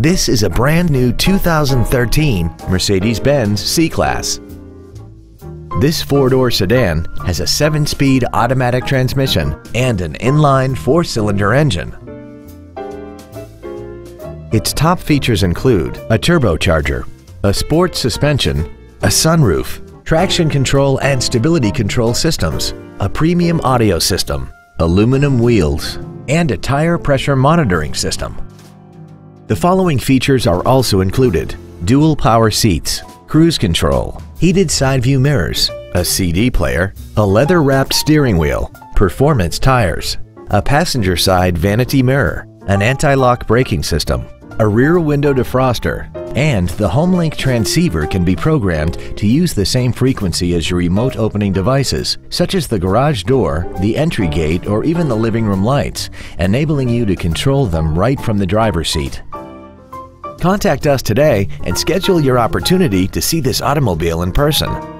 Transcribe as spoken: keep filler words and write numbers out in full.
This is a brand new two thousand thirteen Mercedes-Benz C-Class. This four-door sedan has a seven-speed automatic transmission and an inline four-cylinder engine. Its top features include a turbocharger, a sports suspension, a sunroof, traction control and stability control systems, a premium audio system, aluminum wheels, and a tire pressure monitoring system. The following features are also included: dual power seats, cruise control, heated side view mirrors, a C D player, a leather-wrapped steering wheel, performance tires, a passenger side vanity mirror, an anti-lock braking system, a rear window defroster, and the HomeLink transceiver can be programmed to use the same frequency as your remote opening devices, such as the garage door, the entry gate, or even the living room lights, enabling you to control them right from the driver's seat. Contact us today and schedule your opportunity to see this automobile in person.